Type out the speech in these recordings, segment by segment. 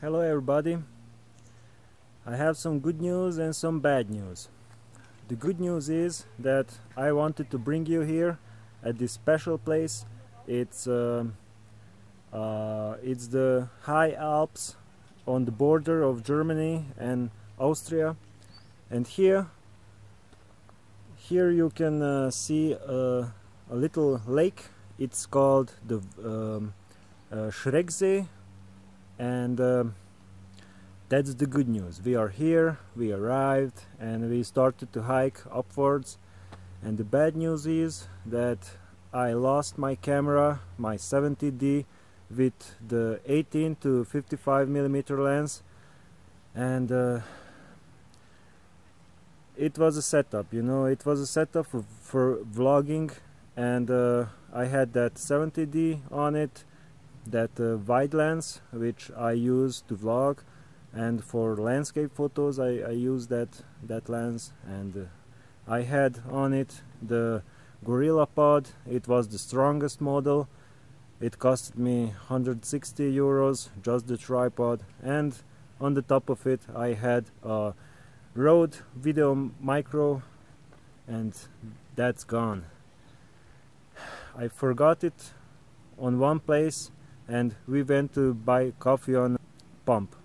Hello everybody. I have some good news and some bad news. The good news is that I wanted to bring you here at this special place. It's the High Alps on the border of Germany and Austria, and here you can see a little lake. It's called the Schrecksee. And that's the good news. We are here, we arrived, and we started to hike upwards. And the bad news is that I lost my camera, my 70D with the 18 to 55mm lens. And it was a setup, you know, it was a setup for vlogging. And I had that 70D on it, that wide lens which I use to vlog, and for landscape photos I use that lens. And I had on it the GorillaPod. It was the strongest model. It cost me 160 euros, just the tripod, and on the top of it I had a Rode Video Micro, and that's gone. I forgot it on one place and we went to buy coffee on pump.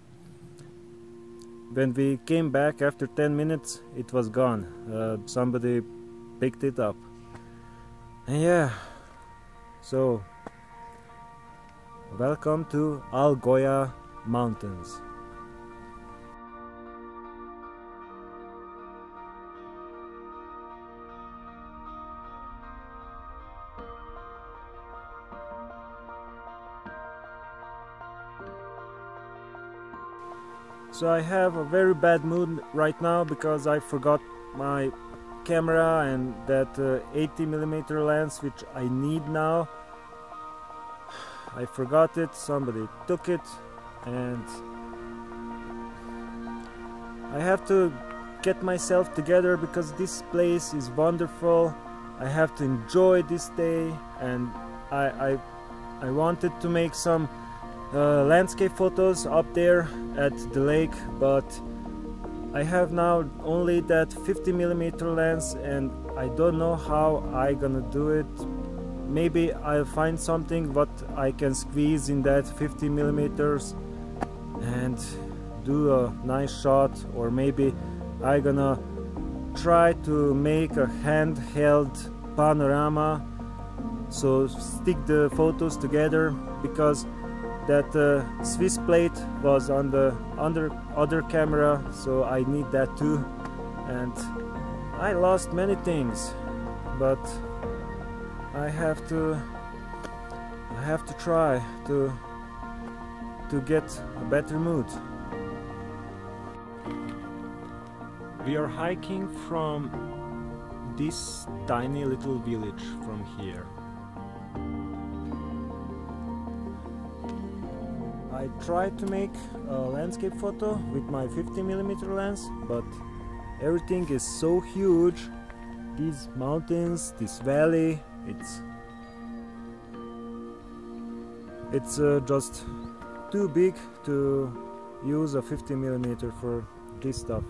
When we came back after 10 minutes it was gone. Somebody picked it up. And yeah, so welcome to Allgäuer Mountains. So I have a very bad mood right now because I forgot my camera and that 80mm lens which I need now. I forgot it, somebody took it, and I have to get myself together because this place is wonderful. I have to enjoy this day, and I wanted to make some landscape photos up there at the lake, but I have now only that 50mm lens and I don't know how I'm gonna do it. Maybe I'll find something what I can squeeze in that 50mm and do a nice shot, or maybe I'm gonna try to make a handheld panorama, so stick the photos together, because that Swiss plate was on the other camera, so I need that too. And I lost many things, but I have to try to get a better mood. We are hiking from this tiny little village from here. I tried to make a landscape photo with my 50mm lens, but everything is so huge. These mountains, this valley, it's just too big to use a 50mm for this stuff.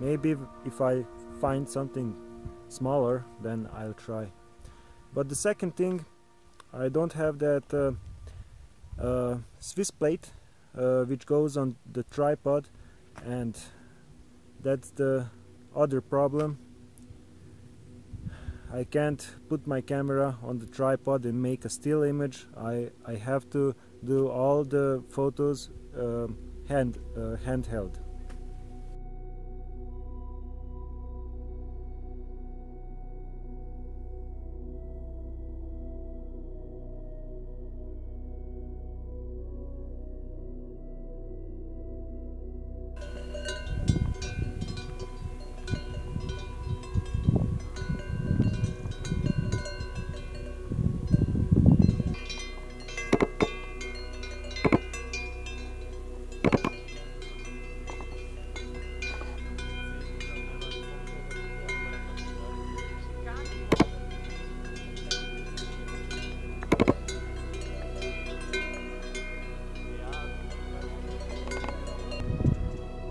Maybe if I find something smaller, then I'll try. But the second thing, I don't have that Swiss plate which goes on the tripod, and that's the other problem. I can't put my camera on the tripod and make a still image. I have to do all the photos handheld.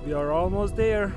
We are almost there.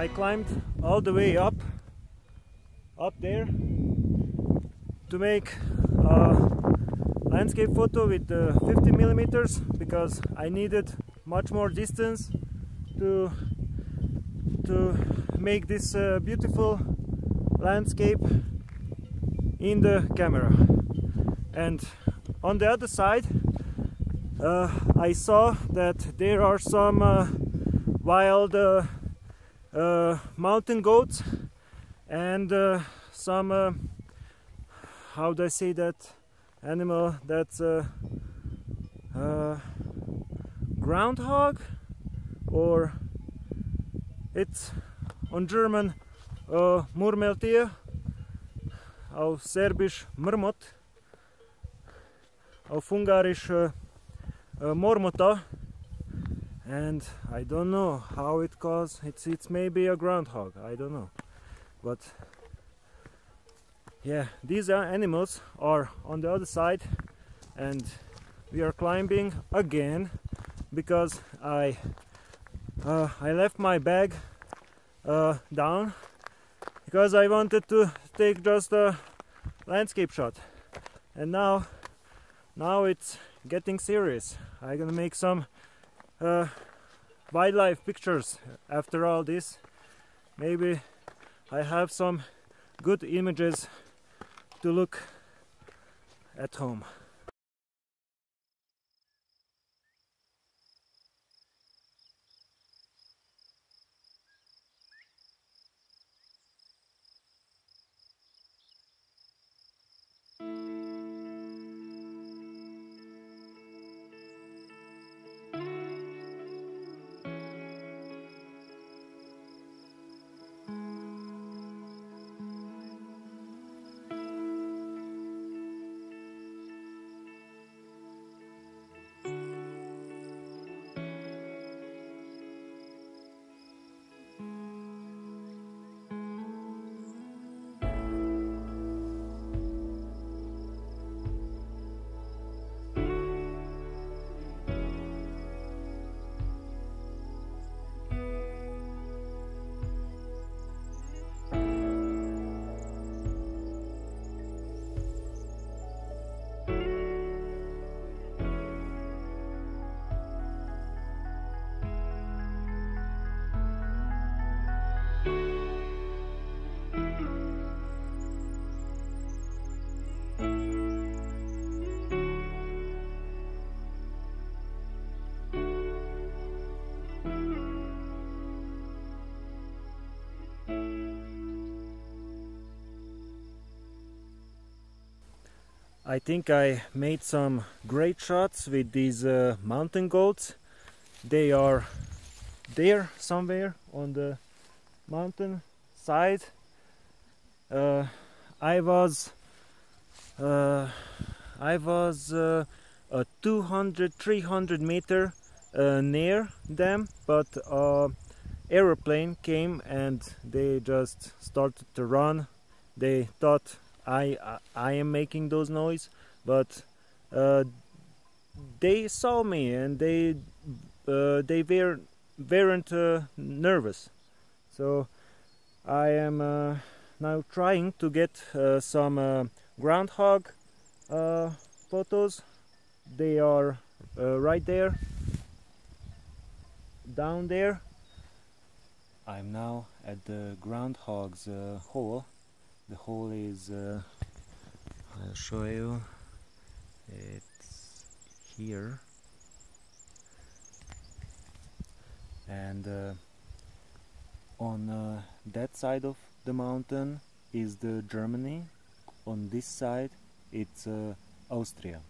I climbed all the way up there to make a landscape photo with 50 millimeters because I needed much more distance to make this beautiful landscape in the camera. And on the other side I saw that there are some wild mountain goats and some how do I say that animal, that's groundhog, or it's on German Murmeltier, auf Serbisch Mrmot, auf Hungarisch Mormota. And I don't know how it calls, it's maybe a groundhog, I don't know. But yeah, these animals are on the other side and we are climbing again because I left my bag down because I wanted to take just a landscape shot. And now it's getting serious. I'm gonna make some wildlife pictures after all this. Maybe I have some good images to look at home. I think I made some great shots with these mountain goats. They are there somewhere on the mountain side. I was 200-300 meter near them, but aeroplane came and they just started to run. They thought I am making those noise, but they saw me and they weren't nervous. So I am now trying to get some groundhog photos. They are right there, down there, I'm now at the groundhog's hole. The hole is, I'll show you, it's here. And on that side of the mountain is the Germany, on this side it's Austria.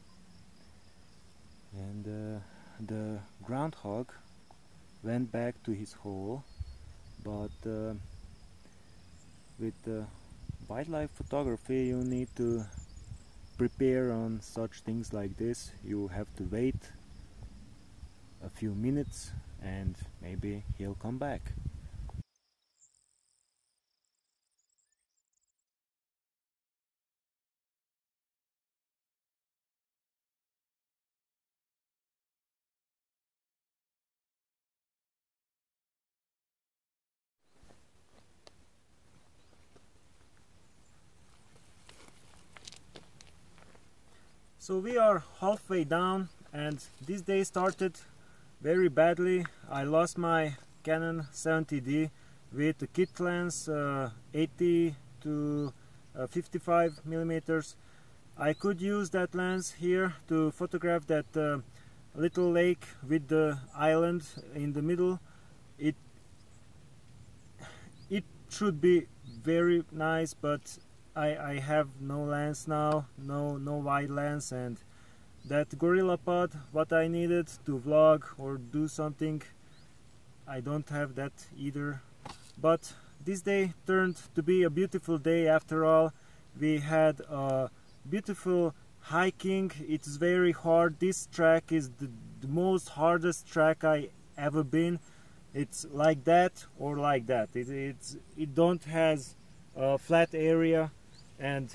And the groundhog went back to his hole, but with wildlife photography you need to prepare on such things like this. You have to wait a few minutes and maybe he'll come back. So we are halfway down and this day started very badly. I lost my Canon 70D with the kit lens 80 to 55 millimeters. I could use that lens here to photograph that little lake with the island in the middle. It should be very nice, but I have no lens now, no wide lens, and that GorillaPod, what I needed to vlog or do something, I don't have that either. But this day turned to be a beautiful day after all. We had a beautiful hiking. It's very hard. This track is the most hardest track I ever been. It's like that or like that. It don't has a flat area. And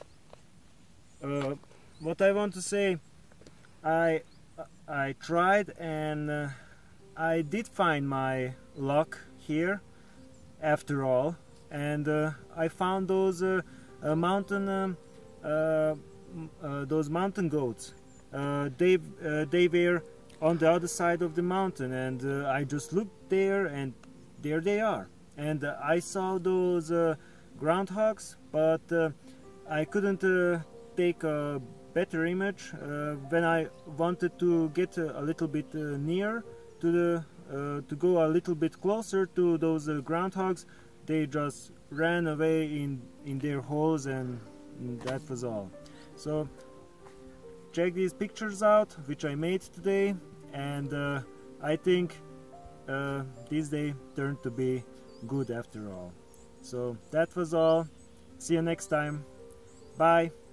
what I want to say, I tried and I did find my luck here after all, and I found those mountain goats. They were on the other side of the mountain, and I just looked there, and there they are. And I saw those groundhogs, but I couldn't take a better image. When I wanted to get a little bit near to the to go a little bit closer to those groundhogs, they just ran away in their holes, and that was all. So check these pictures out which I made today, and I think this day turned to be good after all. So that was all. See you next time. Bye.